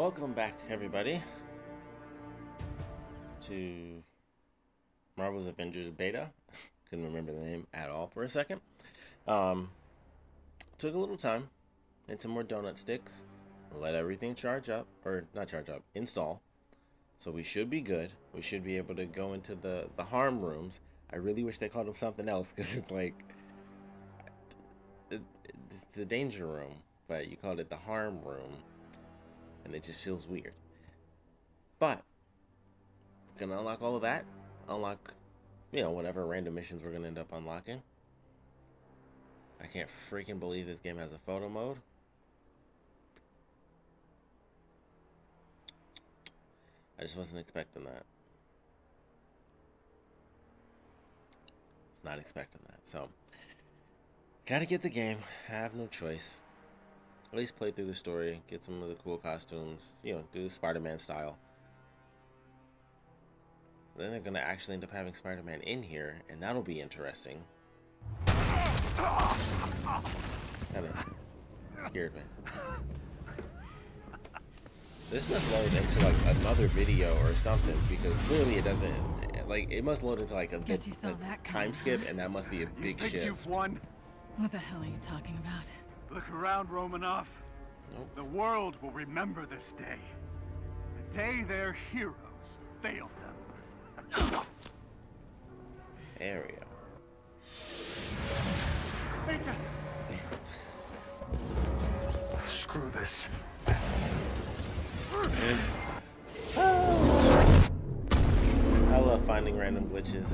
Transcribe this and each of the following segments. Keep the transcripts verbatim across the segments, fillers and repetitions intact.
Welcome back, everybody, to Marvel's Avengers Beta. Couldn't remember the name at all for a second. Um, took a little time, had some more donut sticks, let everything charge up, or not charge up, install. So we should be good. We should be able to go into the, the harm rooms. I really wish they called them something else, because it's like, it's the danger room, but you called it the harm room, and it just feels weird. But gonna unlock all of that, unlock, you know, whatever random missions we're gonna end up unlocking. I can't freaking believe this game has a photo mode. I just wasn't expecting that. Not expecting that. So gotta get the game. I have no choice. At least play through the story, get some of the cool costumes, you know, do Spider-Man style. Then they're gonna actually end up having Spider-Man in here, and that'll be interesting. Kinda scared me. This must load into like another video or something, because clearly it doesn't. Like, it must load into like a, a, a that time skip, and that must be a big you shift. You've won? What the hell are you talking about? Look around, Romanoff. Nope. The world will remember this day. The day their heroes failed them. There we go. Peter. Screw this. And... I love finding random glitches.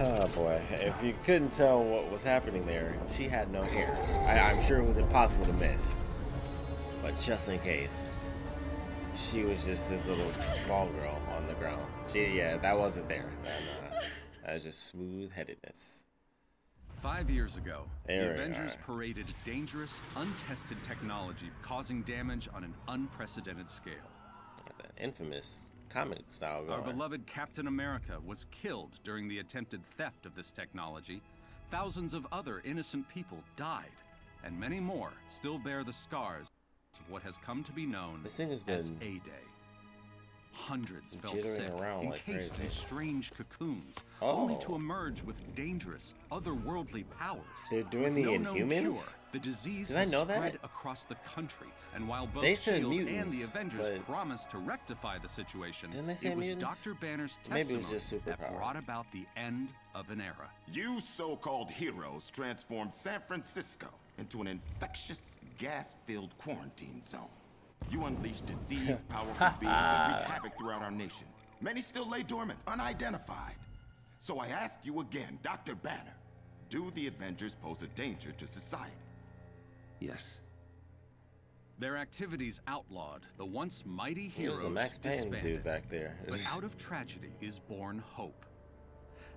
Oh boy, if you couldn't tell what was happening there, she had no hair. I, I'm sure it was impossible to miss. But just in case, she was just this little ball girl on the ground. She, yeah, that wasn't there. That, uh, that was just smooth-headedness. Five years ago, there the Avengers are. paraded dangerous, untested technology, causing damage on an unprecedented scale. That infamous comic style going. Our beloved Captain America was killed during the attempted theft of this technology. Thousands of other innocent people died, and many more still bear the scars of what has come to be known this thing has been as A-Day. Hundreds fell sick, encased like in strange cocoons, oh. only to emerge with dangerous, otherworldly powers. They're doing with the no Inhumans? Cure, the disease Did I know spread that? across the country, and while both they said Shield mutants, and the Avengers promised to rectify the situation, didn't they say it was mutants? Doctor Banner's testimony that brought about the end of an era. You so-called heroes transformed San Francisco into an infectious, gas-filled quarantine zone. You unleashed disease, powerful beings that wreak havoc throughout our nation. Many still lay dormant, unidentified. So I ask you again, Doctor Banner, do the Avengers pose a danger to society? Yes. Their activities outlawed, the once mighty heroes the Max Payne dude back there. But out of tragedy is born hope.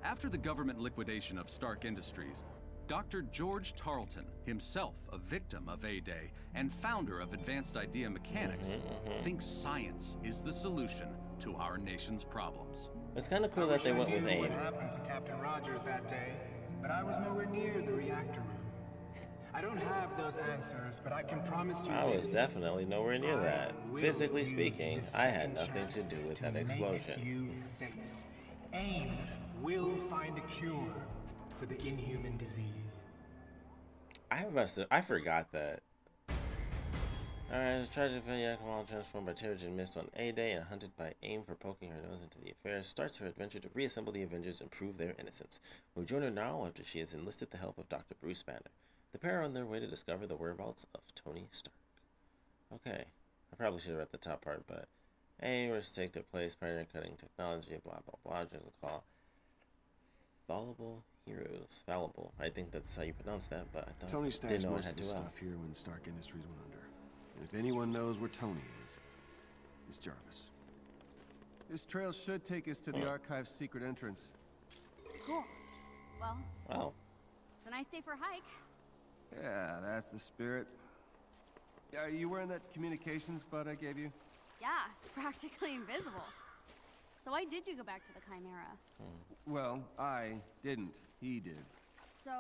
After the government liquidation of Stark Industries, Doctor George Tarleton, himself a victim of A-Day and founder of Advanced Idea Mechanics, mm-hmm, mm-hmm. thinks science is the solution to our nation's problems. It's kind of cool that they went with A I M. What happened to Captain Rogers that day, but I was nowhere near the reactor room. I don't have those answers, but I can promise you I was this. definitely nowhere near I that. Physically speaking, I had nothing to do with to that explosion. You safe. A I M will find a cure for the inhuman disease. I must have, I forgot that. Alright, a tragic failure. Kamala transformed by Terrigen missed on A-Day and hunted by A I M for poking her nose into the affair, starts her adventure to reassemble the Avengers and prove their innocence. We join her now after she has enlisted the help of Doctor Bruce Banner. The pair are on their way to discover the whereabouts of Tony Stark. Okay, I probably should have read the top part, but A I M was to take their place, pioneer cutting technology, blah blah blah, general call. Fallible heroes. Fallible. I think that's how you pronounce that, but I thought Tony Stark's most of the stuff here when Stark Industries went under. And if anyone knows where Tony is, it's Jarvis. This trail should take us to the archive's secret entrance. Cool. Well, wow. It's a nice day for a hike. Yeah, that's the spirit. Are you wearing that communications bud I gave you? Yeah, practically invisible. So why did you go back to the Chimera? Well, I didn't. He did. So...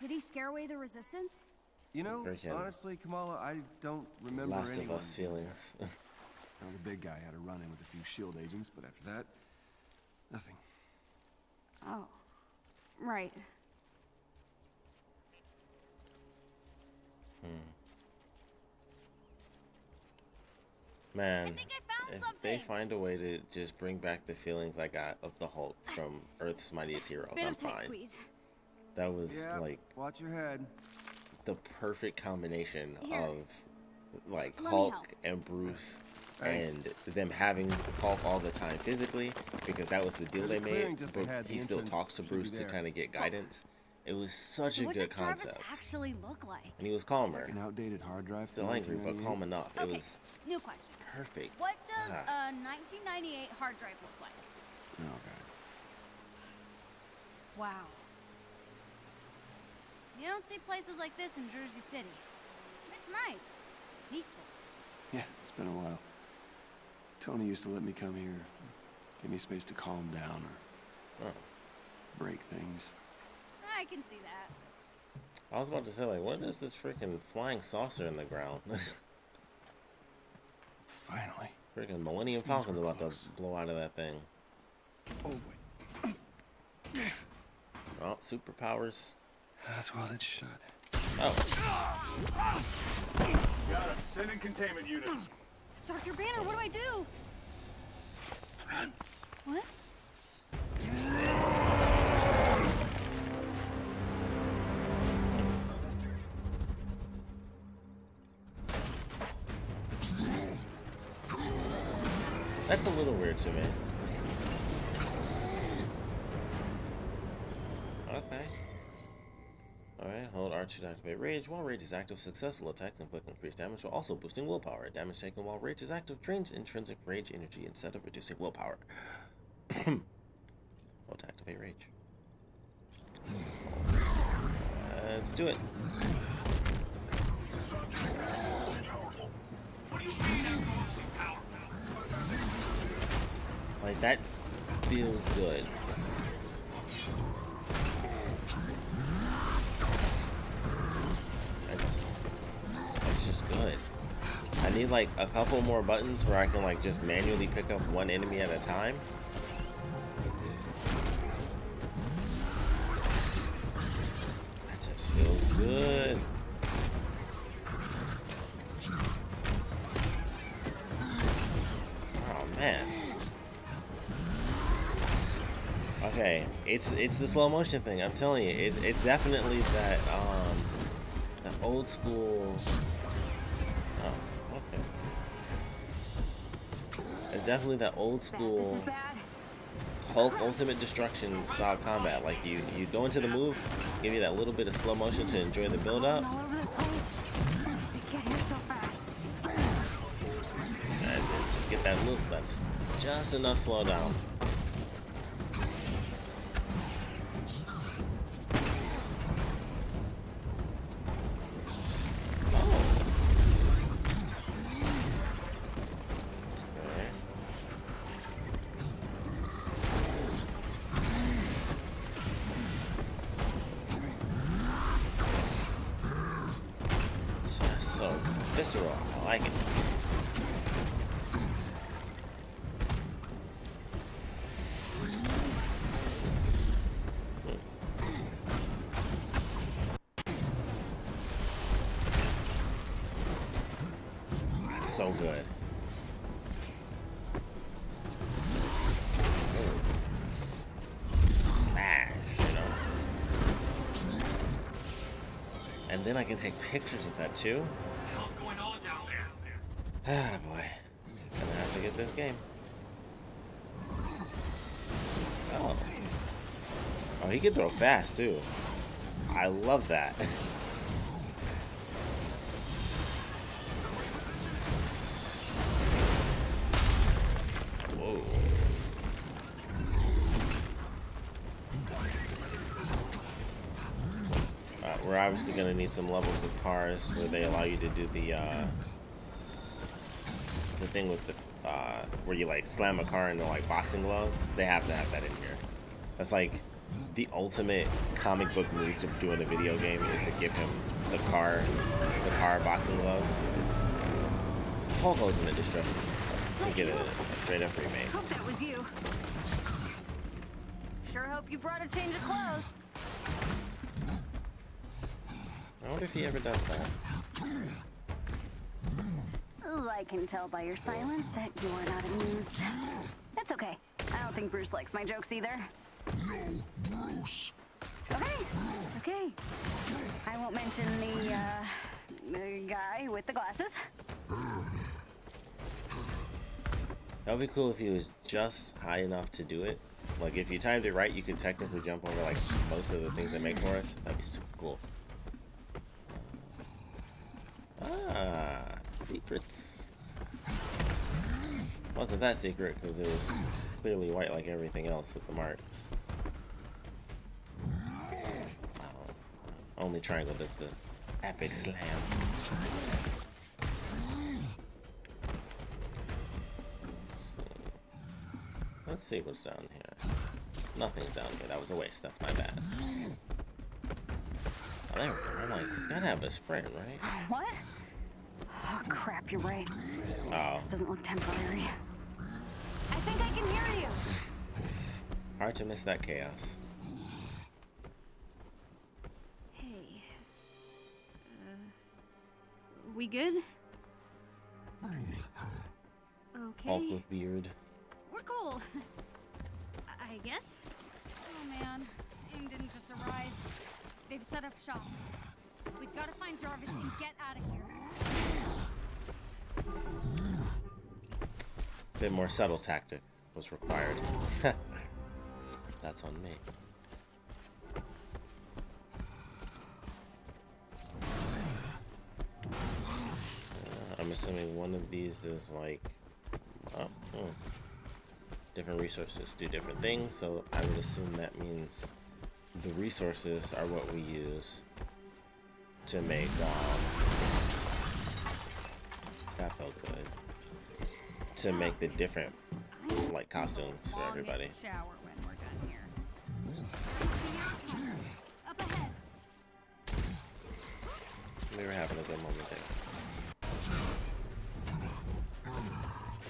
did he scare away the resistance? You know, honestly, Kamala, I don't remember Last anyone. of Us feelings. Now, the big guy had a run-in with a few Shield agents, but after that, nothing. Oh, right. Hmm. Man, I think I found if something. They find a way to just bring back the feelings I got of the Hulk from Earth's Mightiest Heroes, I'm fine. Squeeze. That was yeah, like watch your head. The perfect combination Here. of like Let Hulk and Bruce Thanks. and them having Hulk all the time physically, because that was the deal There's they made. Just but ahead. He the still talks to Bruce to kind of get guidance. Oh. It was such so a good concept. What did Jarvis actually look like? And he was calmer. Like an outdated hard drive. Still angry, but calm enough. Okay. It was New question. perfect. What does ah. a nineteen ninety-eight hard drive look like? Oh god. Wow. You don't see places like this in Jersey City. It's nice. Peaceful. Yeah, it's been a while. Tony used to let me come here. Give me space to calm down or oh. break things. I can see that. I was about to say, like, what is this freaking flying saucer in the ground? Finally. Freaking Millennium Falcon's about to blow out of that thing. Oh, wait. Oh, superpowers. That's what it should. Oh. Got him. Send in containment units. Doctor Banner, what do I do? Run. What? That's a little weird to me. Okay. Alright, hold R two to activate Rage. While Rage is active, successful attacks inflict increased damage while also boosting willpower. Damage taken while Rage is active drains intrinsic Rage energy instead of reducing willpower. Hold to activate Rage. Uh, let's do it. Like, that feels good. Good. I need like a couple more buttons where I can like just manually pick up one enemy at a time. That just feels good. Oh man. Okay, it's it's the slow motion thing. I'm telling you, it, it's definitely that um, that old school. It's definitely that old school Hulk Ultimate Destruction style combat. Like you, you go into the move, give you that little bit of slow motion to enjoy the build up. And just get that move that's just enough slow down. So good. Smash, you know. And then I can take pictures of that too. Ah boy. Gonna have to get this game. Oh. Oh, he can throw fast too. I love that. We're obviously going to need some levels with cars where they allow you to do the uh, the thing with the uh, where you like slam a car into like boxing gloves. They have to have that in here. That's like the ultimate comic book move to do in a video game is to give him the car, the car boxing gloves. It's Hulk Ultimate Destruction. I get a, a straight up remake. Hope that was you. Sure hope you brought a change of clothes. I wonder if he ever does that. Oh, I can tell by your silence that you are not amused. That's okay. I don't think Bruce likes my jokes either. No, Bruce. Okay, okay. I won't mention the, uh, the guy with the glasses. That'd be cool if he was just high enough to do it. Like, if you timed it right, you could technically jump over, like, most of the things they make for us. That'd be super cool. Ah, secrets. Wasn't that secret, because it was clearly white like everything else with the marks. Oh, only triangle does the epic slam. Let's see what's down here. Nothing's down here. That was a waste. That's my bad. Oh, there we go. I'm like, it's gotta have a sprint, right? What? Oh, crap, you're right. Oh. This doesn't look temporary. I think I can hear you. Hard to miss that chaos. Hey. Uh, we good? Okay. Hulk with beard. We're cool. I guess. Oh man, AIM didn't just arrive. They've set up shop. We've got to find Jarvis and get out of here. A bit more subtle tactic was required. That's on me. Uh, I'm assuming one of these is like. Oh, oh. Different resources do different things, so I would assume that means the resources are what we use to make um, that felt good to make the different like costumes for everybody. Shower when we're done here. Up ahead. We were having a good moment there.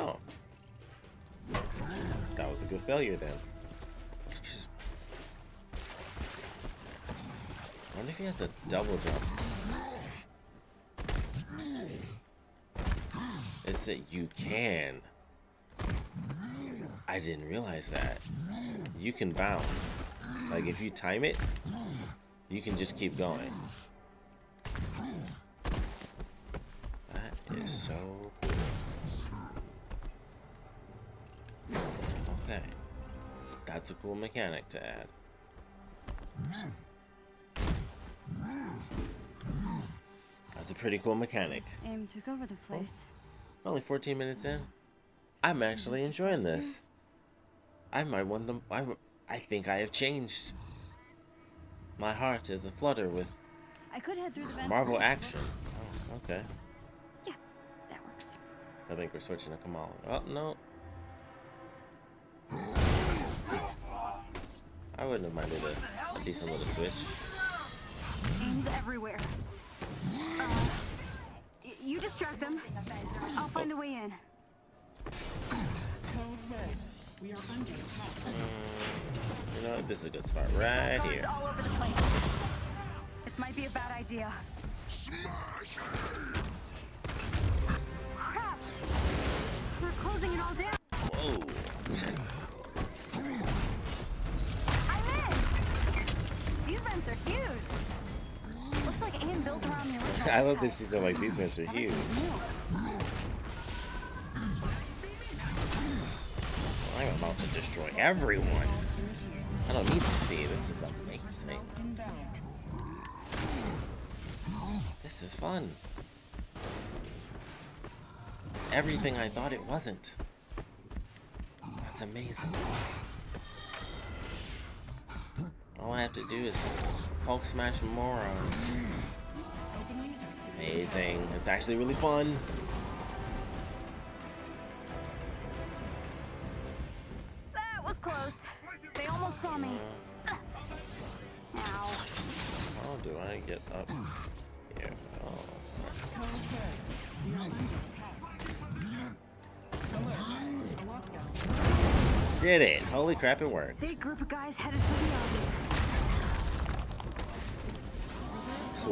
Oh. That was a good failure then. I wonder if he has a double jump. It's that you can. I didn't realize that. You can bound. Like if you time it, you can just keep going. That is so cool. Okay. That's a cool mechanic to add. That's a pretty cool mechanic. AIM took over the place. Oh, only fourteen minutes in. I'm actually enjoying this. I might want them. I, I think I have changed. My heart is aflutter with I could head through the Marvel action. Oh, okay. Yeah, that works. I think we're switching to Kamala. Oh no. I wouldn't have minded a, a decent little switch. AIM's everywhere. Uh, you distract them. I'll find a way in. We are under attack. You know, this is a good spot right here. All over the place. This might be a bad idea. Smash! Crap! We're closing it all down. Whoa! I'm in. These vents are huge. Looks like AIM built around me. I love that she's like, these vents are huge. I'm about to destroy everyone. I don't need to see. This is amazing. This is fun. It's everything I thought it wasn't. That's amazing. All I have to do is Hulk smash morons. Amazing. It's actually really fun. That was close. They almost saw me. Uh, Did it. Holy crap, it worked. Big group of guys headed for the army.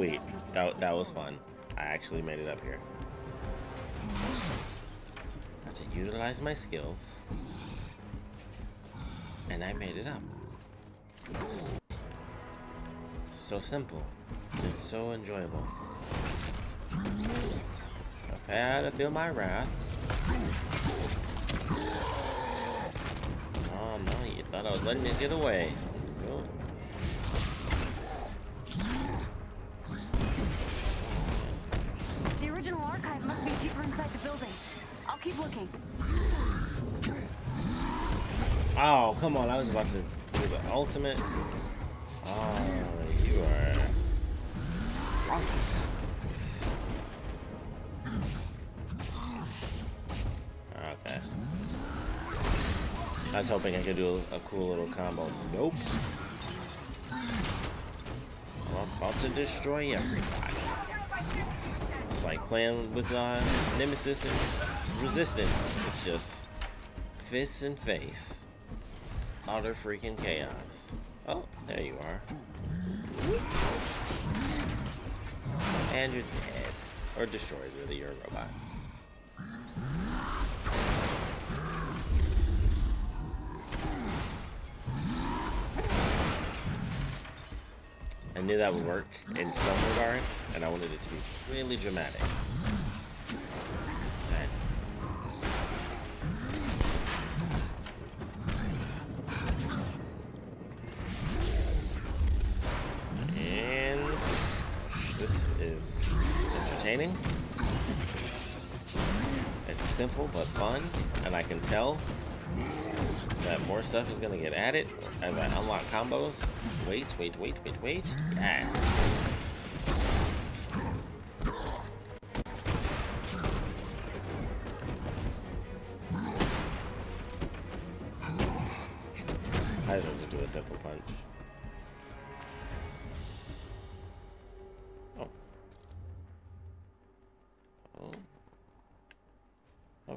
Sweet. That, that was fun. I actually made it up here. Got to utilize my skills. And I made it up. So simple. It's so enjoyable. Okay, I feel my wrath. Oh no, you thought I was letting it get away. Cool. The original archive must be deeper inside the building. I'll keep looking. Oh, come on, I was about to do the ultimate. Oh, you are... Okay. I was hoping I could do a cool little combo. Nope. I'm about to destroy everybody. It's like playing with uh, Nemesis and Resistance. It's just fists and face. Utter freaking chaos. Oh, there you are. And you're dead. Or destroyed, really. You're a robot. I knew that would work in some regard, and I wanted it to be really dramatic. It's simple but fun, and I can tell that more stuff is gonna get added as I unlock combos. Wait, wait, wait, wait, wait. Yes. I just want to do a simple punch.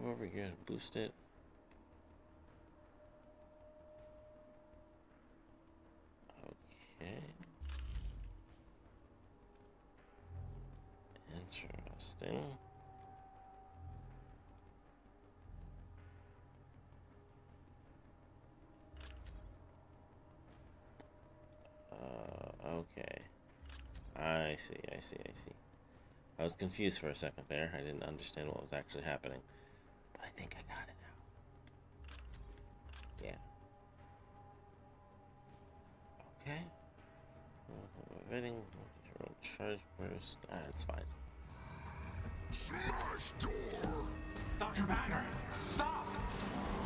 Over here and boost it. Okay. Interesting. Uh, okay. I see, I see, I see. I was confused for a second there. I didn't understand what was actually happening. I think I got it now. Yeah. Okay. Waiting. Charge burst. Ah, that's fine. Smash door. Doctor Banner, stop!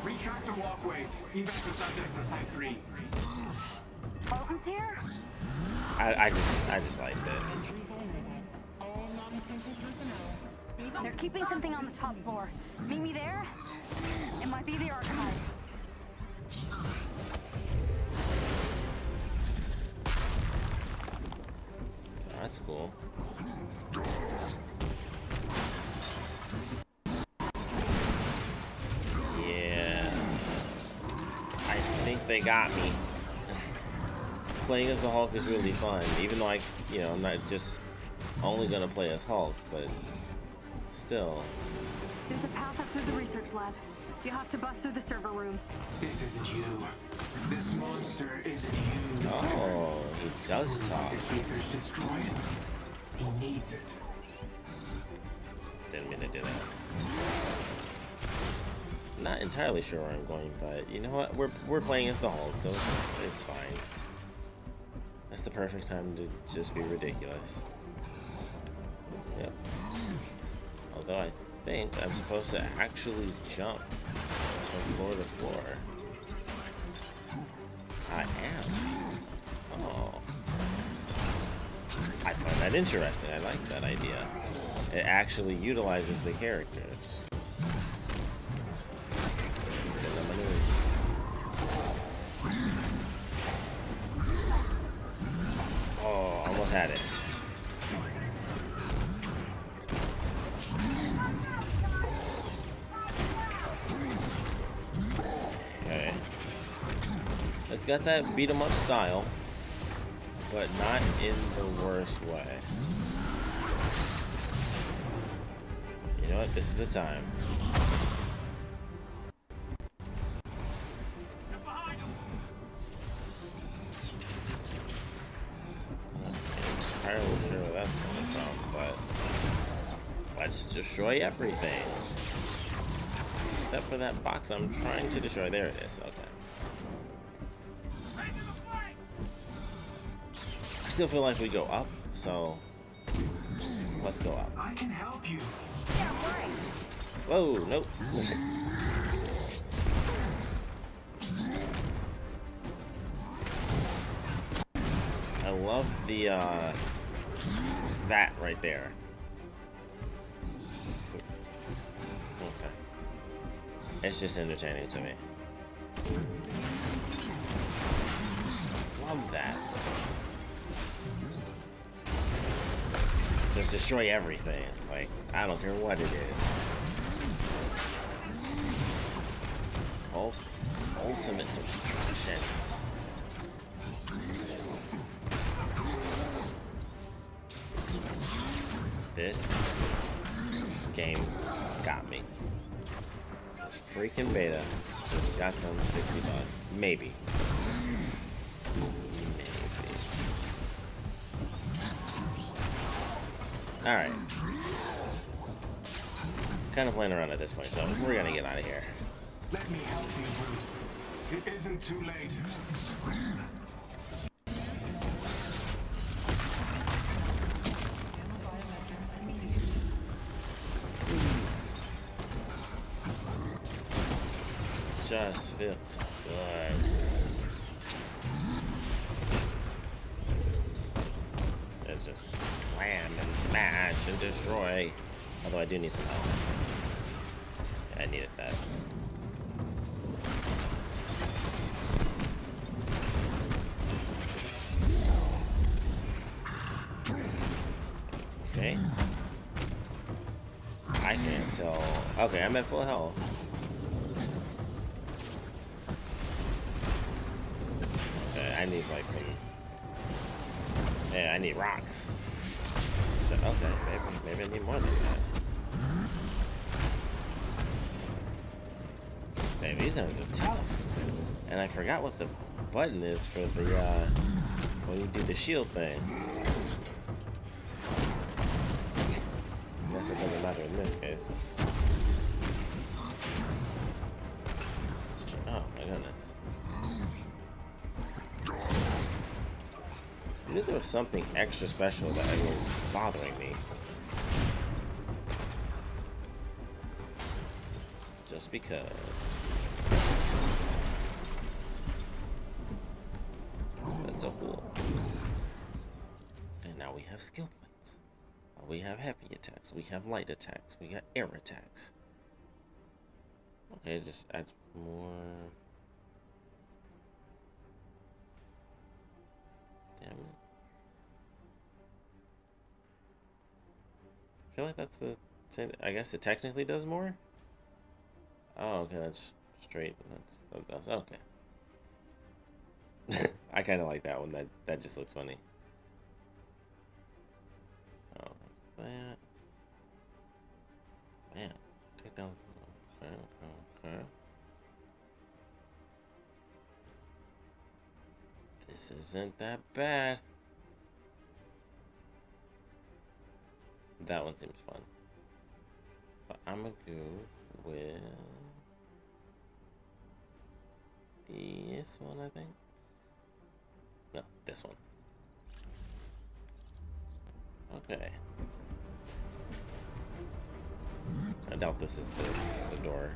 Retract the walkways. Evac the subjects to site three. Bolton's here. I I just I just like this. All non-essential personnel. They're keeping something on the top floor. Meet me there? It might be the archive. That's cool. Yeah. I think they got me. Playing as the Hulk is really fun. Even though I, you know, I'm not just only gonna play as Hulk, but... Still. There's a path up through the research lab. You have to bust through the server room. This isn't you. This monster isn't you. Oh, he does talk. This research destroyed him. He needs it. Didn't mean to do that. Not entirely sure where I'm going, but you know what? We're we're playing as the Hulk, so it's fine. That's the perfect time to just be ridiculous. Yep. Although I think I'm supposed to actually jump from floor to floor. I am. Oh. I find that interesting. I like that idea. It actually utilizes the characters. Oh, almost had it. Okay. got that beat 'em up style, but not in the worst way. You know what? This is the time. Destroy everything except for that box I'm trying to destroy. There it is. Okay. I still feel like we go up, so let's go up. I can help you. Yeah, right. Whoa, nope. I love the uh, that right there. It's just entertaining to me. Love that. Just destroy everything. Like, I don't care what it is. Hulk Ultimate Destruction. This game got me. Freaking beta just got them sixty bucks. Maybe. Maybe. Alright. Kind of playing around at this point, so we're gonna get out of here. Let me help you, Bruce. It isn't too late. Just feels good. And just slam and smash and destroy. Although I do need some help. Yeah, I needed that. Okay. I can't tell. Okay, I'm at full health. I need like some. Yeah, I need rocks. So, okay, maybe maybe I need more than that. Man, these are tough. And I forgot what the button is for the uh, when you do the shield thing. I guess it doesn't matter in this case. Oh my goodness. I knew there was something extra special that was bothering me. Just because. That's so cool. And now we have skill points. We have heavy attacks. We have light attacks. We got air attacks. Okay, it just adds more. Damn it. I feel like that's the same. I guess it technically does more. Oh, okay, that's straight. That's, that's okay. I kind of like that one. That that just looks funny. Oh, that's that. Man, take down. Okay, okay. This isn't that bad. That one seems fun, but I'm gonna go with this one, I think. No, this one. Okay. I doubt this is the, the door.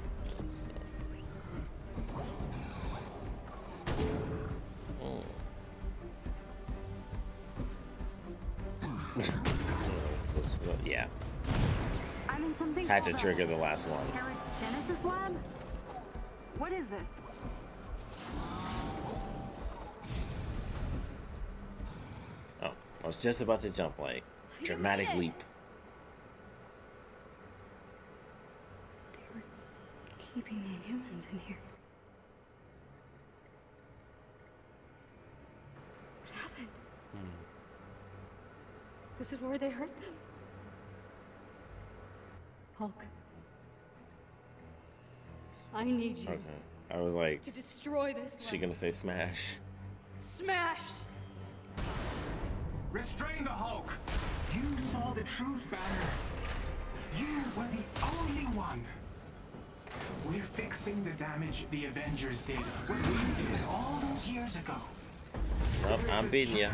Oh. Just, well, yeah. I'm in something. Had to trigger the last one. Genesis lab? What is this? Oh, I was just about to jump like dramatic leap. They were keeping the Inhumans in here. places where they hurt them. Hulk, I need you. Okay. I was like, to destroy this. She gonna say smash? Smash! Restrain the Hulk. You saw the truth, Banner. You were the only one. We're fixing the damage the Avengers did. What we did all those years ago. Well, I'm beating you.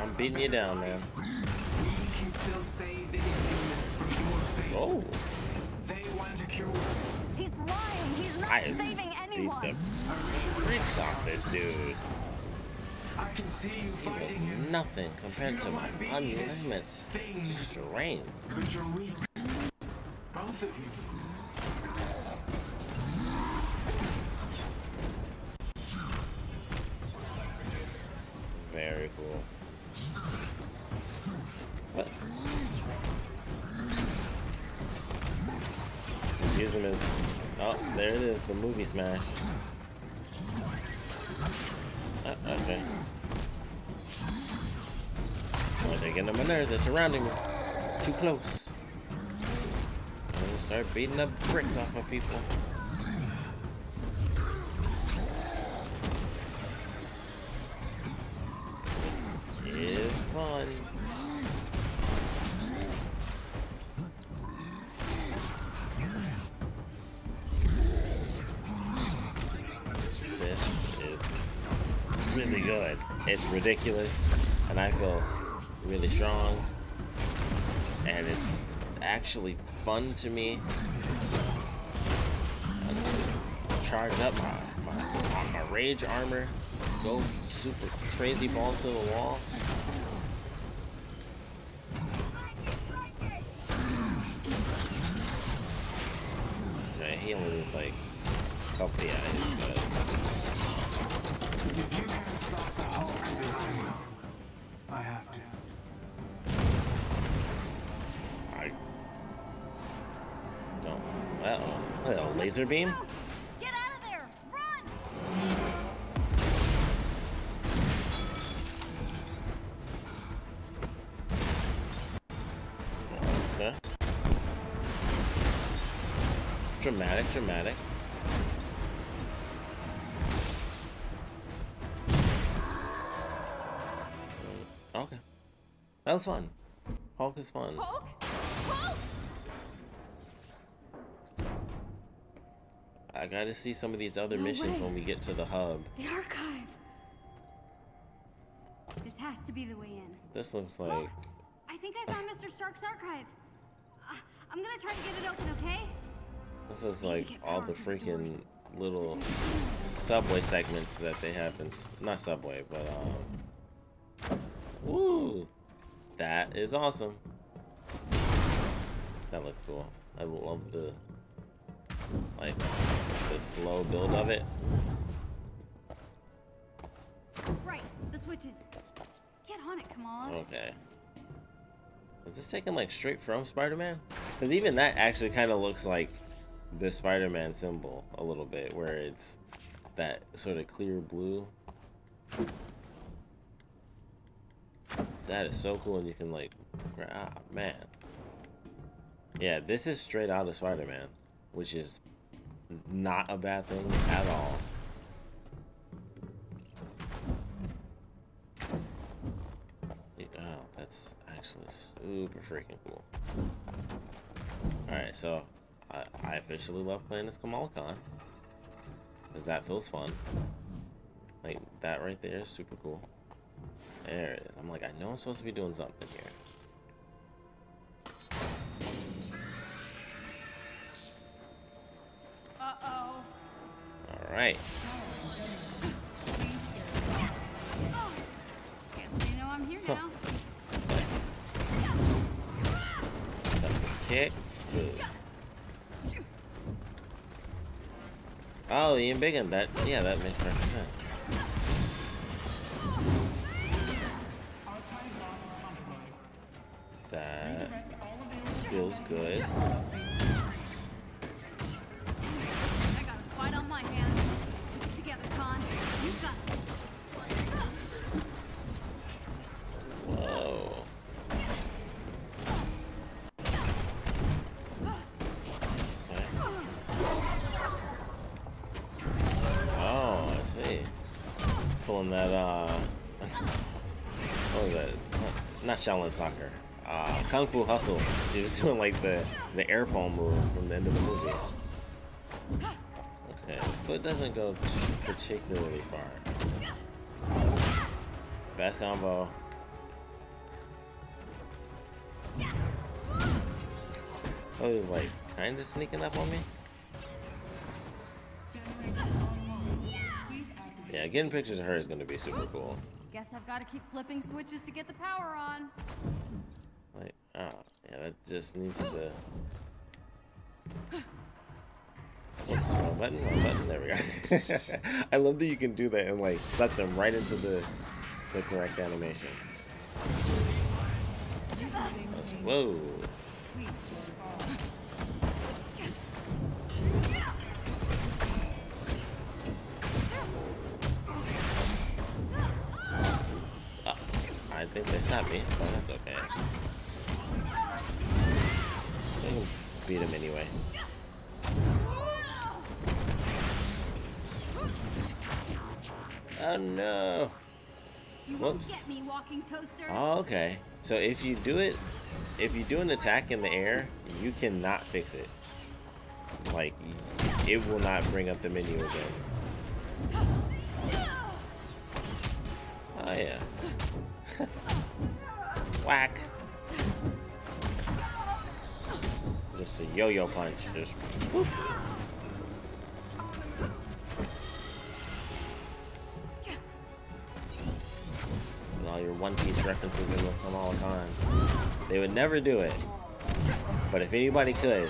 I'm beating you down, man. We can still save the Inhumans from your fate. Oh. They want to cure. He's lying. He's not I saving anyone. Beat the bricks off this dude. I can see you fighting him. Nothing compared to my unlimited strength. But you're weak. Both of you. Very cool. What? Use him as. Oh, there it is. The movie smash. Oh, okay. Oh, they're getting on my nerves. They're surrounding me. Too close. I'm gonna start beating the bricks off my people. This is fun. Good. It's ridiculous, and I feel really strong, and it's actually fun to me. I charge up my, my, my rage armor, go super crazy balls to the wall. The healing is like a couple of eyes, but if you can't stop the Hulk, then I will. I have to. I don't. Uh-oh. Uh-oh. Laser beam? No. Get out of there! Run! Okay. Dramatic, dramatic. Okay. That was fun. Hulk is fun. Hulk? Hulk? I gotta see some of these other no missions way. When we get to the hub. The archive. This has to be the way in. This looks like... Hulk, I think I found Mister Stark's archive. Uh, I'm gonna try to get it open, okay? This looks like all the freaking doors. Little subway segments that they have in... Not subway, but um... Ooh, that is awesome. That looks cool. I love the like the slow build of it. Right, the switches. Get on it, Kamala. Okay. Is this taken like straight from Spider-Man? Because even that actually kind of looks like the Spider-Man symbol a little bit, where it's that sort of clear blue. That is so cool, and you can like, ah man, yeah, this is straight out of Spider-Man, which is not a bad thing at all. It, oh, that's actually super freaking cool. All right, so I, I officially love playing this Kamala Khan, because that feels fun. Like that right there is super cool. There it is. I'm like, I know I'm supposed to be doing something here. Uh-oh. All right. Oh, guess they know I'm here now. Kick. Oh, the embiggen. That, yeah, that makes perfect sense. That feels good. I got a fight on my hands. Put it together, Khan. You got this. on that, uh, what was that? Not Shaolin Soccer. Uh, Kung Fu Hustle. She was doing like the, the air palm move from the end of the movie. Okay, but it doesn't go too particularly far. Best combo. Oh, he was like kind of sneaking up on me. Yeah, getting pictures of her is going to be super cool. Guess I've got to keep flipping switches to get the power on. Like, oh, yeah, that just needs to. Oops, wrong button, wrong button. There we go. I love that you can do that and like suck them right into the the correct animation. Whoa. I think they stopped me, but that's okay. They can beat him anyway. Oh no! Whoops. Oh, okay. So if you do it, if you do an attack in the air, you cannot fix it. Like, it will not bring up the menu again. Oh yeah. Whack. Just a yo-yo punch. Just whoop. And all your One Piece references in the Kamala Khan. They would never do it. But if anybody could,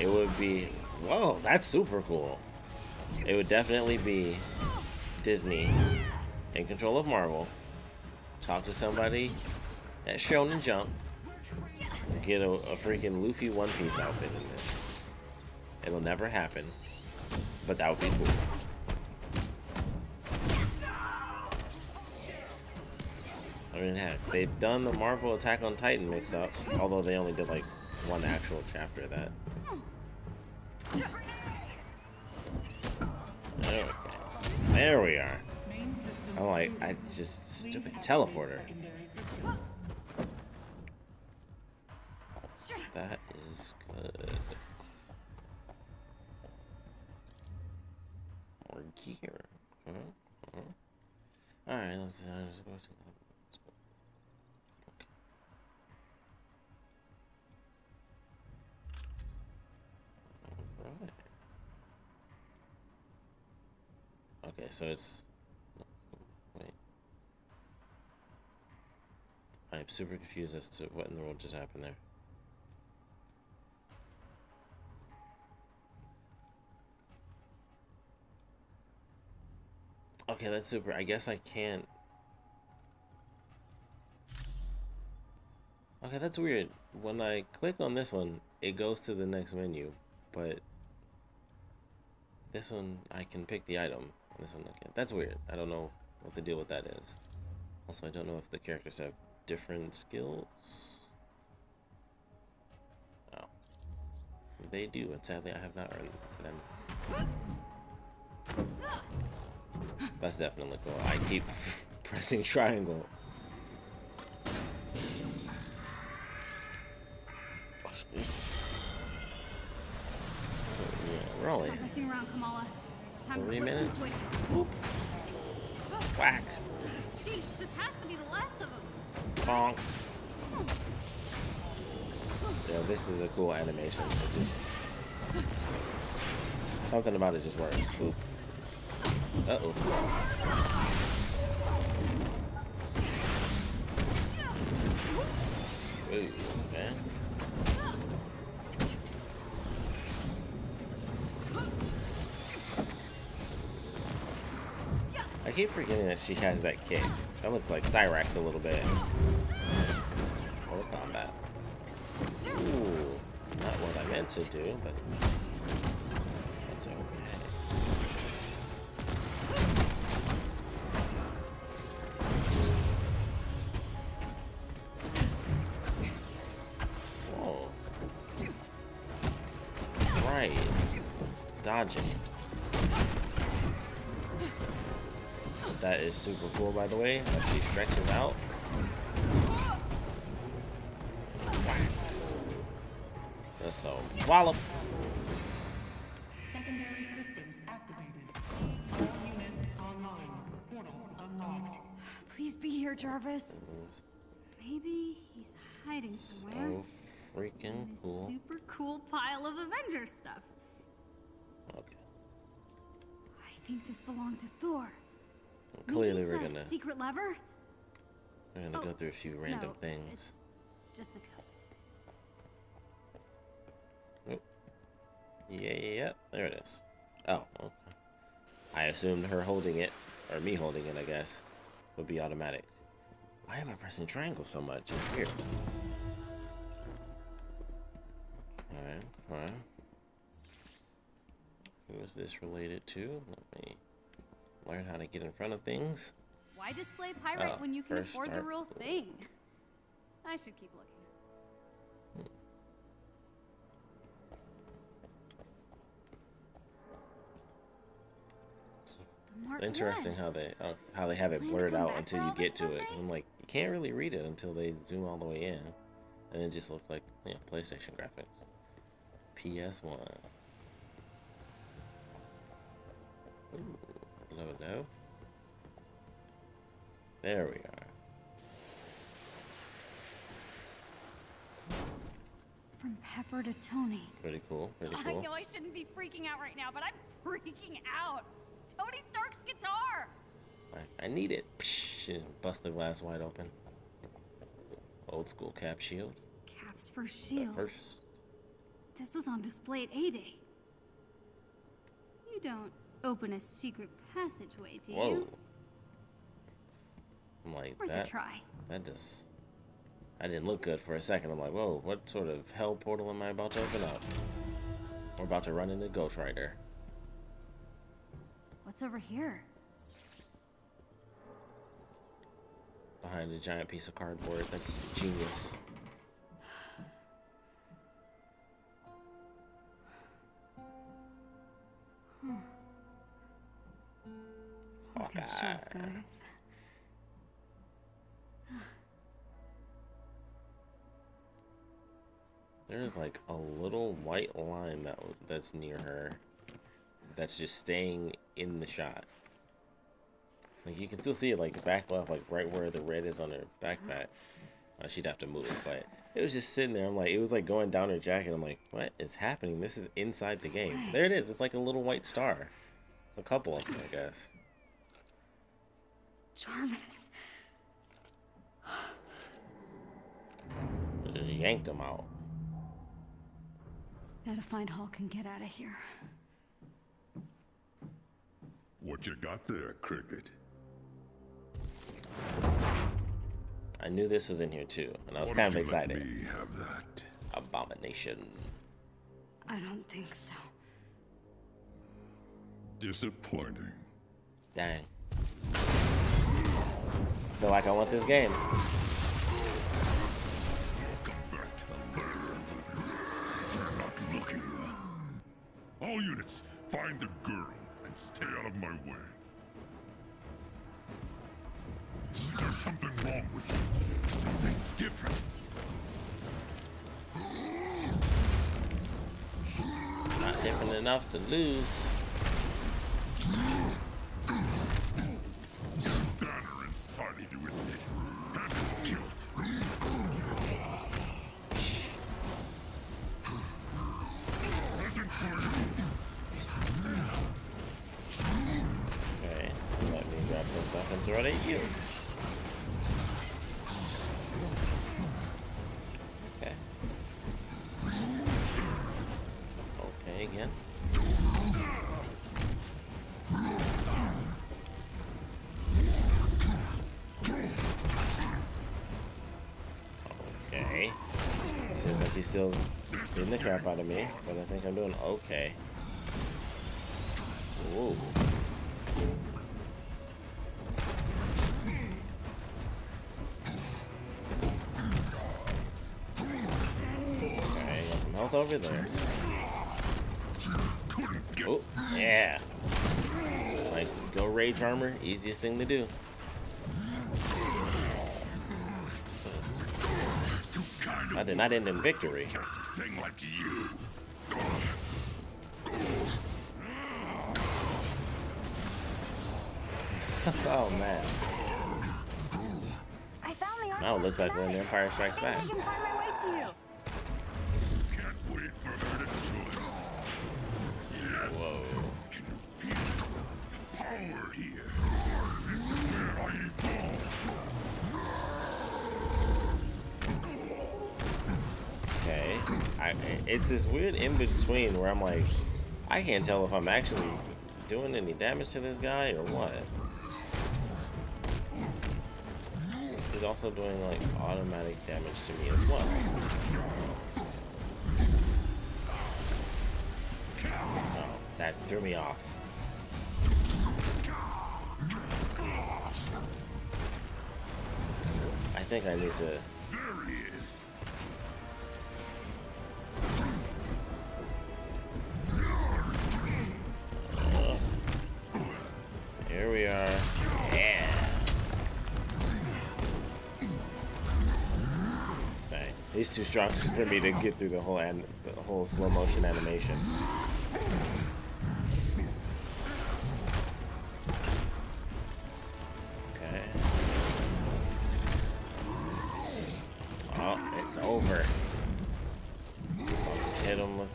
it would be, whoa, that's super cool. It would definitely be Disney in control of Marvel. Talk to somebody at Shonen Jump and get a, a freaking Luffy One Piece outfit in this. It'll never happen, but that would be cool. I mean, heck, they've done the Marvel Attack on Titan mix-up, although they only did like one actual chapter of that. There we go. There we are. I'm like, I just stupid teleporter. That is good. More gear. Uh-huh. Uh-huh. All right, let's. Uh, let's go to okay. All right. Okay, so it's. I'm super confused as to what in the world just happened there. Okay, that's super. I guess I can't. Okay, that's weird. When I click on this one, it goes to the next menu, but this one I can pick the item. And this one I can't. That's weird. I don't know what the deal with that is. Also, I don't know if the characters have different skills. Oh, they do, and sadly I have not earned them. That's definitely cool. I keep pressing triangle. Oh, yeah, we're only three minutes. Whoop. Whack. Sheesh, this has to be the last of them. Yeah, this is a cool animation. It just, something about it just works. Oop. Uh oh. Ooh, okay. I keep forgetting that she has that kick. That looks like Cyrax a little bit. More combat. Ooh, not what I meant to do, but that's okay. Whoa. Right. Dodging. That is super cool, by the way. Let's see, stretch him out. That's so wallop. Secondary systems activated. Units online. Portals unlocked. Please be here, Jarvis. Maybe he's hiding somewhere. So freaking cool. Super cool pile of Avengers stuff. Okay. I think this belonged to Thor. Well, clearly we're gonna secret lever. We're gonna oh, go through a few random no, things. It's just the code. Oh. Yeah, yeah, yeah. There it is. Oh, okay. I assumed her holding it, or me holding it, I guess, would be automatic. Why am I pressing triangle so much? It's weird. Alright, alright. Who is this related to? Let me learn how to get in front of things. Why display pirate oh, when you can afford start. the real thing? I should keep looking. Hmm. The Interesting one. how they uh, how they have it blurred out until you get to something? it. I'm like, you can't really read it until they zoom all the way in, and it just looks like yeah, PlayStation graphics. P S one. Ooh, hello, hello. There we are. From Pepper to Tony. Pretty cool, pretty cool. I know I shouldn't be freaking out right now, but I'm freaking out. Tony Stark's guitar! I, I need it. Psh, bust the glass wide open. Old school cap shield. Caps for shield. But first. This was on display at A Day. You don't open a secret passageway, do Whoa. you? I'm like, Worth that, a try. that just, I didn't look good for a second. I'm like, whoa, what sort of hell portal am I about to open up? We're about to run into Ghost Rider. What's over here? Behind a giant piece of cardboard. That's genius. hmm. Hawkeye. Shot, guys. There's like a little white line that that's near her that's just staying in the shot. Like you can still see it like back left, like right where the red is on her backpack. Uh, she'd have to move, but it was just sitting there. I'm like, it was like going down her jacket. I'm like, what is happening? This is inside the game. There it is. It's like a little white star. A couple of them, I guess. Jarvis. Just yanked them out. Gotta find Hulk and get out of here. What you got there, Cricket? I knew this was in here too, and I was kind of excited. Let me have that? Abomination. I don't think so. Disappointing. Dang. I feel like I want this game. All units, find the girl and stay out of my way. There's something wrong with you. Something different. Not different enough to lose. There's a banner inside of you, isn't it? That is guilt. Listen for you. Stuff and throw it at you. Okay. Okay, again. Okay. Seems like he's still beating the crap out of me, but I think I'm doing okay. Ooh. Over there. Oh, yeah. Like, go rage armor, easiest thing to do. I did not end in victory. Oh man. Now it looks like when the Empire Strikes Back. Whoa. Okay. I, it's this weird in between where I'm like, I can't tell if I'm actually doing any damage to this guy or what. He's also doing like automatic damage to me as well. Oh, that threw me off. I think I need to. Uh, here we are. Yeah. Okay, he's too strong for me to get through the whole and the whole slow motion animation. Over. Hit him with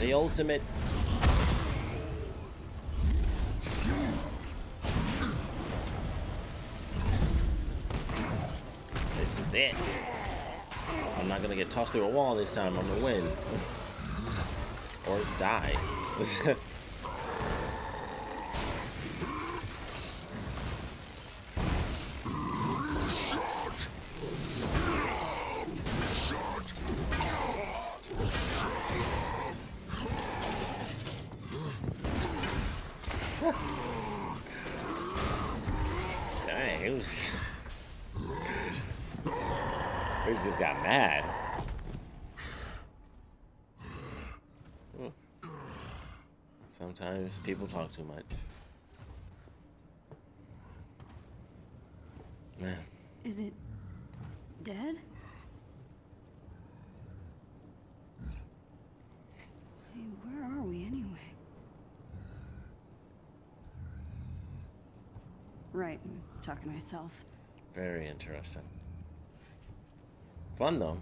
the ultimate. This is it. I'm not gonna get tossed through a wall this time. I'm gonna win. Or die. People talk too much. Man. Is it dead? Hey, where are we anyway? Right, I'm talking to myself. Very interesting. Fun though.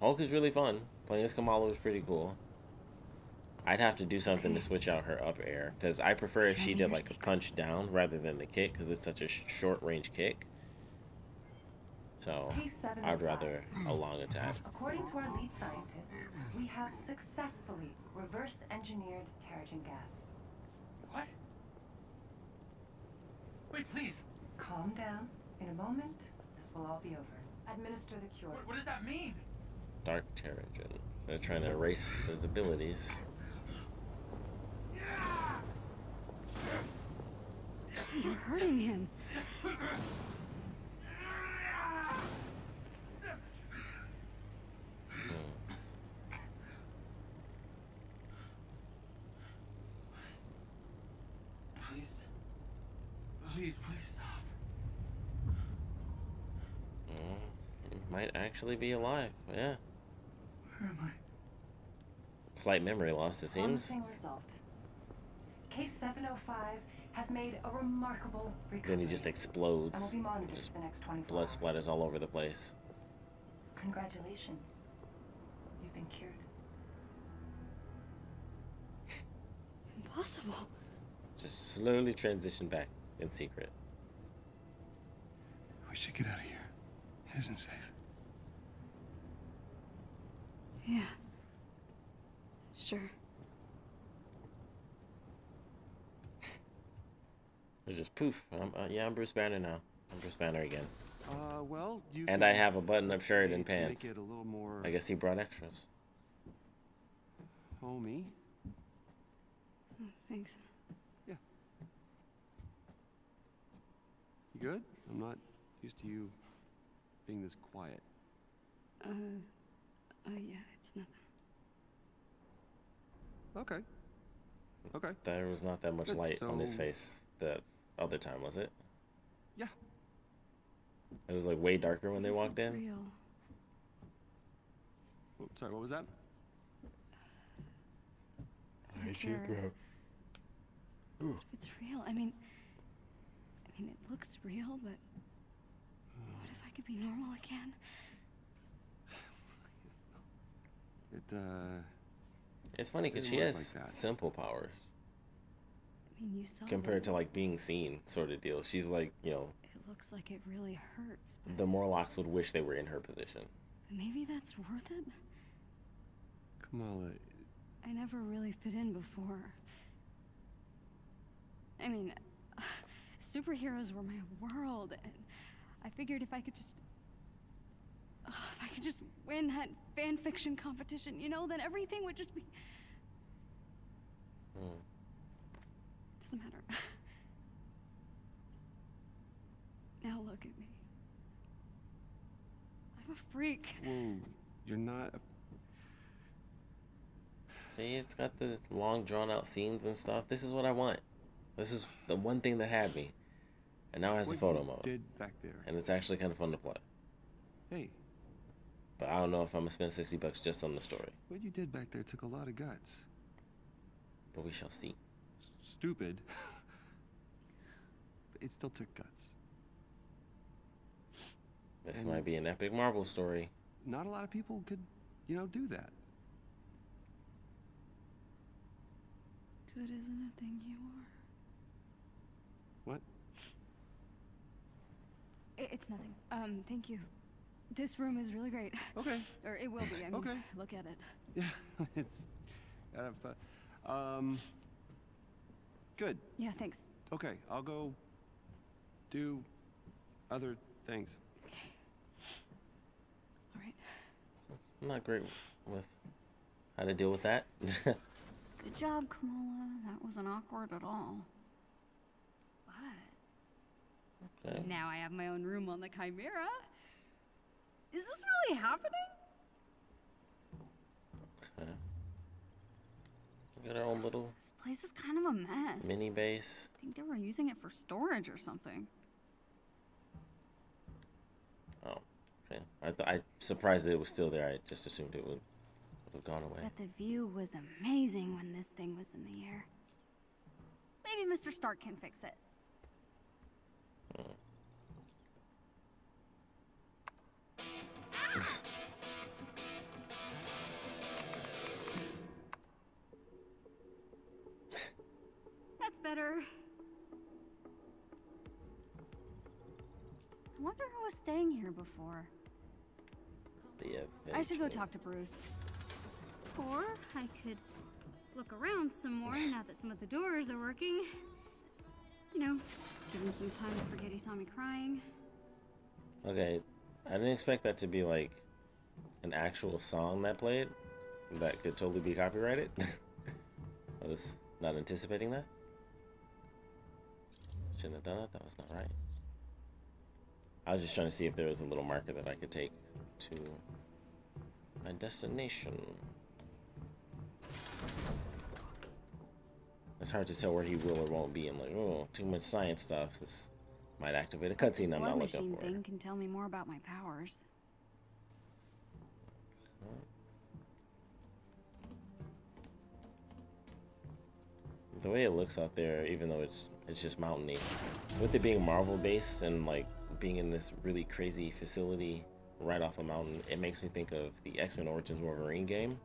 Hulk is really fun. Playing as Kamala was pretty cool. I'd have to do something to switch out her up air, because I prefer if she did like a punch down rather than the kick, because it's such a sh short range kick. So I'd rather a long attack. According to our lead scientist, we have successfully reverse engineered Terrigen gas. What? Wait, please. Calm down. In a moment, this will all be over. Administer the cure. What, what does that mean? Dark Terrigen. They're trying to erase his abilities. You're hurting him. Hmm. Please, please, please stop. Oh, he might actually be alive. Yeah. Where am I? Slight memory loss, it seems. Case seven oh five has made a remarkable recovery. Then he just explodes. I will be monitored for the next twenty-four blood splatters all over the place. Congratulations. You've been cured. Impossible. Just slowly transition back in secret. We should get out of here. It isn't safe. Yeah. Sure. Just poof. I'm, uh, yeah, I'm Bruce Banner now. I'm Bruce Banner again. Uh, well, you and I have a button-up shirt and pants. Make it a little more... I guess he brought extras. Oh, me? Oh, thanks. Yeah. You good? I'm not used to you being this quiet. Uh, oh yeah, it's nothing. Okay. Okay. There was not that much Good. light so... on his face the other time, was it? Yeah. It was like way darker when they walked That's in. Real. Oops, sorry, what was that? I shit, bro. Ooh. It's real. I mean, I mean, it looks real, but what if I could be normal again? It, uh... It's funny because she has like simple powers. I mean, you saw compared that. to like being seen sort of deal. She's like, you know... It looks like it really hurts. But the Morlocks would wish they were in her position. Maybe that's worth it? Kamala... I never really fit in before. I mean, uh, superheroes were my world, and I figured if I could just... Uh, if I could just win that fan fiction competition, you know, then everything would just be... Mm. Doesn't matter. Now look at me. I'm a freak. Whoa, you're not a... See, it's got the long, drawn-out scenes and stuff. This is what I want. This is the one thing that had me. And now it has what the photo mode. Did back there. And it's actually kind of fun to play. Hey. But I don't know if I'm going to spend sixty bucks just on the story. What you did back there took a lot of guts. But we shall see. S stupid. But it still took guts. This and might be an epic Marvel story. Not a lot of people could, you know, do that. Good isn't a thing you are. What? It's nothing. Um, thank you. This room is really great. Okay. Or it will be. I mean, okay. Look at it. Yeah, it's kind of fun. Um, good. Yeah, thanks. Okay, I'll go do other things. Okay. All right. I'm not great with how to deal with that. Good job, Kamala. That wasn't awkward at all. What? Okay. Now I have my own room on the Chimera. Is this really happening? Okay. We got our own little... This place is kind of a mess. Mini base. I think they were using it for storage or something. Oh, okay. I th I'm surprised that it was still there. I just assumed it would... Have gone away. But the view was amazing when this thing was in the air. Maybe Mister Stark can fix it. Hmm. Ah! That's better. I wonder who was staying here before. Yeah, I should go talk to Bruce. Or I could look around some more now that some of the doors are working. You know, give him some time to forget he saw me crying. Okay, I didn't expect that to be like an actual song that played. That could totally be copyrighted. I was not anticipating that. Shouldn't have done that. That was not right. I was just trying to see if there was a little marker that I could take to my destination. It's hard to tell where he will or won't be. I'm like, oh, too much science stuff. This might activate a cutscene I'm not looking for. This thing can tell me more about my powers. The way it looks out there, even though it's it's just mountainy, with it being Marvel based and like being in this really crazy facility right off a mountain, it makes me think of the X-Men Origins Wolverine game,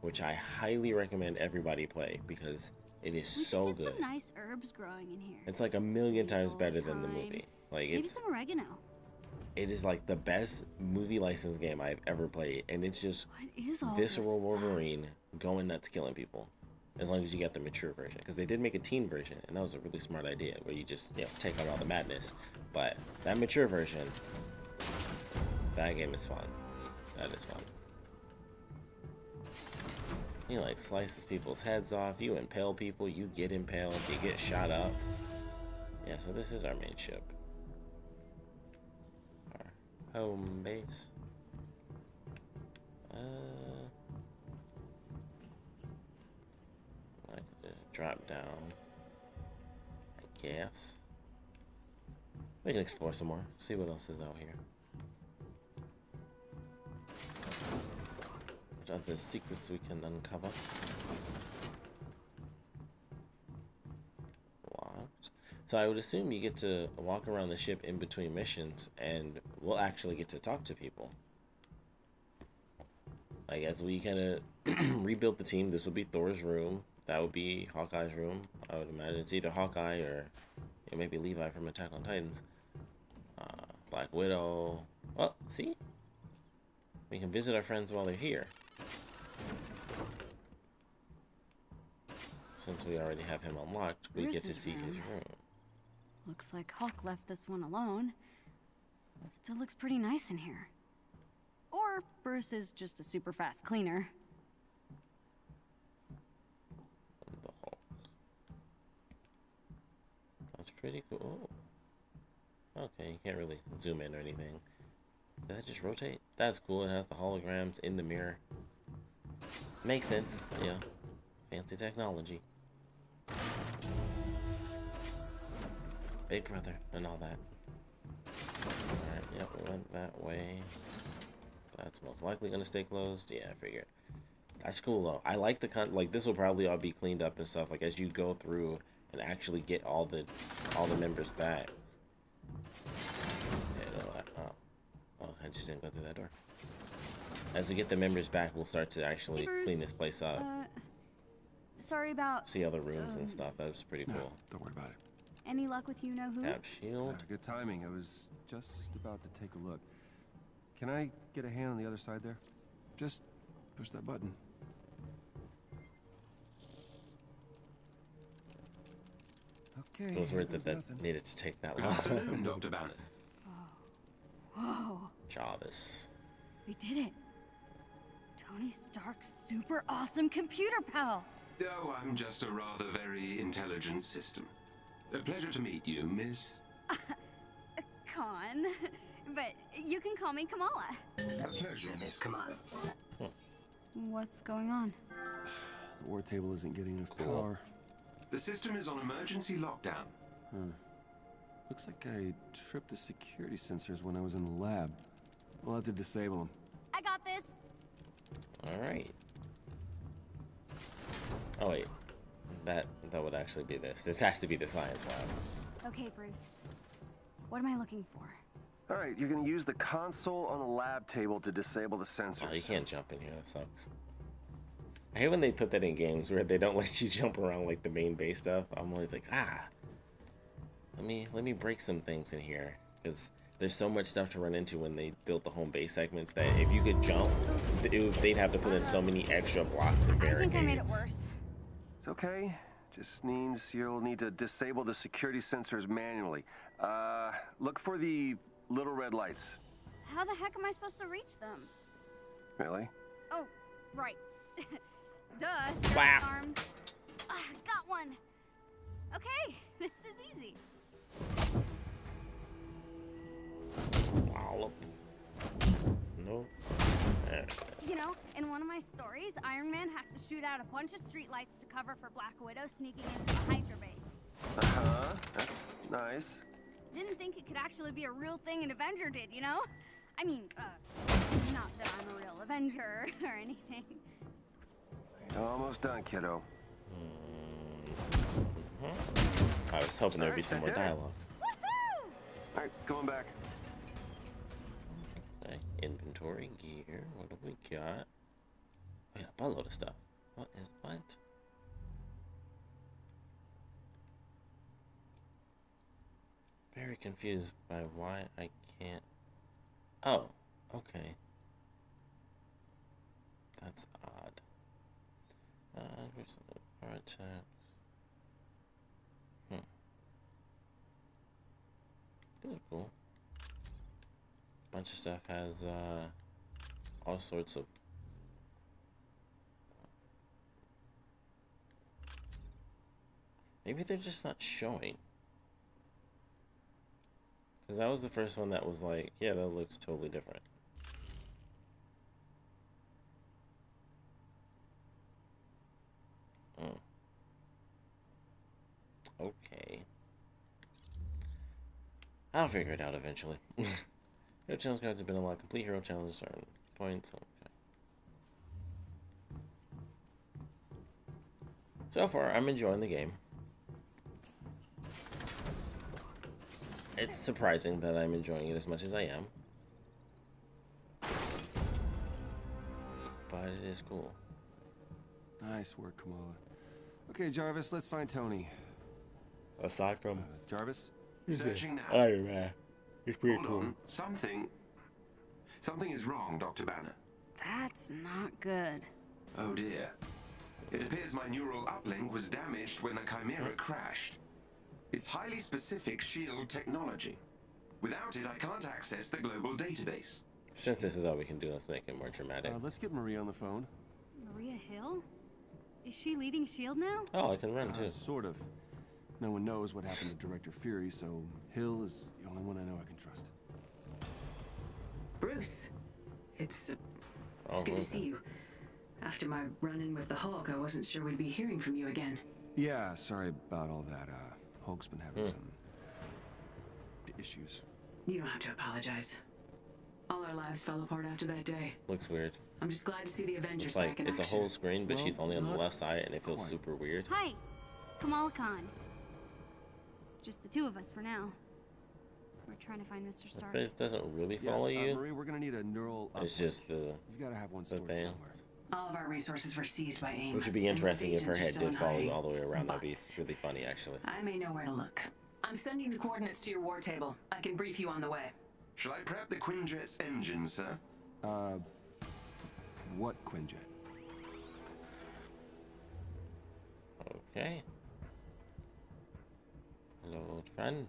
which I highly recommend everybody play because it is we so good. Some nice herbs growing in here. It's like a million times better than the movie. Like maybe it's some oregano. It is like the best movie license game I've ever played, and it's just visceral Wolverine going nuts, killing people. As long as you get the mature version, because they did make a teen version, and that was a really smart idea where you just you know, take out all the madness. But that mature version, that game is fun. That is fun. He like slices people's heads off, you impale people, you get impaled, you get shot up. Yeah, so this is our main ship. Our home base. Uh, like, uh, drop down, I guess. We can explore some more, see what else is out here. What are the secrets we can uncover? Locked. So I would assume you get to walk around the ship in between missions, and we'll actually get to talk to people. Like, as we kind of rebuild the team, this will be Thor's room. That would be Hawkeye's room. I would imagine it's either Hawkeye or you know, maybe Levi from Attack on Titans. Uh, Black Widow. Well, see? We can visit our friends while they're here. Since we already have him unlocked, we Bruce's get to see room. his room. Looks like Hulk left this one alone. Still looks pretty nice in here. Or Bruce is just a super fast cleaner. The Hulk. That's pretty cool. Okay, you can't really zoom in or anything. Did that just rotate? That's cool. It has the holograms in the mirror. Makes sense. Yeah. Fancy technology. Big Brother and all that. Alright, yep, we went that way. That's most likely going to stay closed. Yeah, I figured. That's cool, though. I like the con- like, this will probably all be cleaned up and stuff, like, as you go through and actually get all the, all the members back. Yeah, no, oh, oh, I just didn't go through that door. As we get the members back, we'll start to actually hey, Bruce, clean this place up. Uh, sorry about... See other rooms um, and stuff. That was pretty cool. No, don't worry about it. Any luck with you know who? Cap Shield. Uh, good timing. I was just about to take a look. Can I get a hand on the other side there? Just push that button. Okay. Those were that nothing. needed to take that long. Don't about it. Whoa. Jarvis. We did it. Tony Stark's super awesome computer pal. Oh, I'm just a rather very intelligent system. A pleasure to meet you, Miss Khan. But you can call me Kamala. A pleasure, Miss Kamala. Huh. What's going on? The war table isn't getting enough cool. power. The system is on emergency lockdown. Hmm. Looks like I tripped the security sensors when I was in the lab. We'll have to disable them. I got this. All right. Oh wait, that that would actually be this. This has to be the science lab. Okay, Bruce. What am I looking for? All right, you're going to use the console on the lab table to disable the sensors. Oh, you can't jump in here. That sucks. I hate when they put that in games where they don't let you jump around like the main base stuff. I'm always like, ah, let me let me break some things in here, because there's so much stuff to run into when they built the home base segments that if you could jump, it, they'd have to put in so many extra blocks and barricades. I think I made it worse. It's okay. Just means you'll need to disable the security sensors manually. Uh, look for the little red lights. How the heck am I supposed to reach them? Really? Oh, right. Duh. Wow. Arms. Uh, got one. Okay, this is easy. Wallop. No. There. You know, in one of my stories, Iron Man has to shoot out a bunch of streetlights to cover for Black Widow sneaking into the Hydra base. Uh huh. That's nice. Didn't think it could actually be a real thing an Avenger did, you know? I mean, uh, not that I'm a real Avenger or anything. Almost done, kiddo. Mm-hmm. I was hoping there'd be some more dialogue. Woohoo! All right, going back. Okay, inventory, gear, what do we got? We got a buttload of stuff. What is what? Very confused by why I can't. Oh, okay. That's odd. Uh, right. Hmm. Those are cool. Bunch of stuff has uh, all sorts of. Maybe they're just not showing. Because that was the first one that was like, yeah, that looks totally different. Mm. Okay. I'll figure it out eventually. Hero challenge guides have been unlocked. Complete hero challenges are points. Okay. So far, I'm enjoying the game. It's surprising that I'm enjoying it as much as I am. But it is cool. Nice work, Kamala. Okay, Jarvis, let's find Tony. Aside from uh, Jarvis, searching now. Iron Man. It's pretty Hold cool. On. Something, something is wrong, Doctor Banner. That's not good. Oh dear. It appears my neural uplink was damaged when the Chimera crashed. It's highly specific Shield technology. Without it, I can't access the global database. Since this is all we can do, let's make it more dramatic. Uh, let's get Maria on the phone. Maria Hill? Is she leading Shield now? Oh, I can run too. Uh, sort of. No one knows what happened to Director Fury, so Hill is the only one I know I can trust. Bruce, it's uh, it's oh, good okay. to see you. After my run-in with the Hulk, I wasn't sure we'd be hearing from you again. Yeah, sorry about all that. Uh, Hulk's been having hmm. some issues. You don't have to apologize. All our lives fell apart after that day. Looks weird. I'm just glad to see the Avengers back in action. It's like it's a whole screen, but well, she's only on the left side, and it feels super weird. Hi, Kamala Khan. It's just the two of us for now. We're trying to find Mister Stark. It doesn't really follow yeah, you. Uh, Marie, we're gonna need a neural. It's just the. You gotta have one stored somewhere. All of our resources were seized by AIM. Which would be interesting if her head did follow all the way around. That'd be really funny, actually. I may know where to look. I'm sending the coordinates to your war table. I can brief you on the way. Shall I prep the Quinjet's engine, sir? Uh, what Quinjet? Okay. Hello, old friend.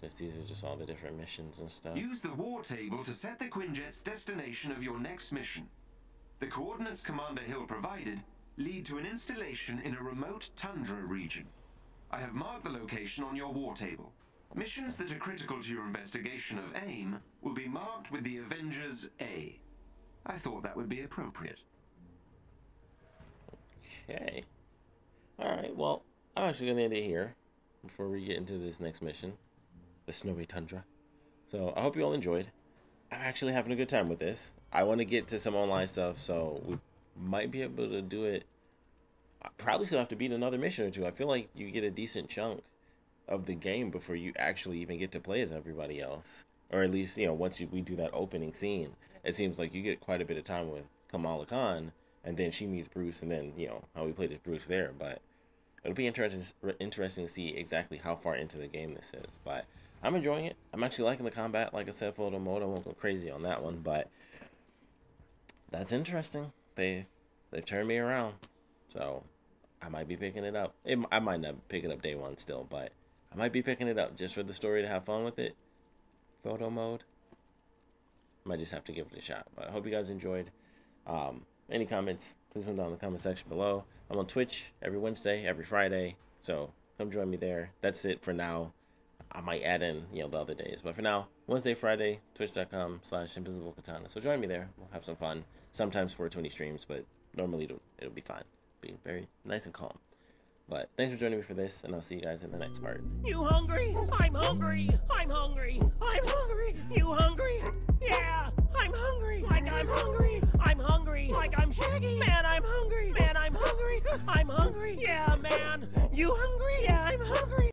Guess these are just all the different missions and stuff. Use the war table to set the Quinjet's destination of your next mission. The coordinates Commander Hill provided lead to an installation in a remote tundra region. I have marked the location on your war table. Missions that are critical to your investigation of AIM will be marked with the Avengers A. I thought that would be appropriate. Okay. Alright, well, I'm actually going to end it here before we get into this next mission. The snowy tundra. So, I hope you all enjoyed. I'm actually having a good time with this. I want to get to some online stuff, so we might be able to do it. I probably still have to beat another mission or two. I feel like you get a decent chunk of the game before you actually even get to play as everybody else. Or at least, you know, once you, we do that opening scene, it seems like you get quite a bit of time with Kamala Khan, and then she meets Bruce, and then, you know, how we played as Bruce there. But it'll be interesting, interesting to see exactly how far into the game this is. But I'm enjoying it. I'm actually liking the combat. Like I said, photo mode, I won't go crazy on that one, but that's interesting. They, they've turned me around. So, I might be picking it up. It, I might not pick it up day one still, but I might be picking it up just for the story to have fun with it. Photo mode. Might just have to give it a shot. But I hope you guys enjoyed. Um, any comments, please come down in the comment section below. I'm on Twitch every Wednesday, every Friday. So, come join me there. That's it for now. I might add in, you know, the other days. But for now, Wednesday, Friday, twitch.com slash invisible katana. So, join me there. We'll have some fun. Sometimes four twenty streams, but normally it'll, it'll be fine. Being very nice and calm. But thanks for joining me for this, and I'll see you guys in the next part. You hungry? I'm hungry. I'm hungry. I'm hungry. You hungry? Yeah, I'm hungry. Like I'm hungry. I'm hungry. Like I'm shaggy. Man, I'm hungry. Man, I'm hungry. I'm hungry. Yeah, man. You hungry? Yeah, I'm hungry.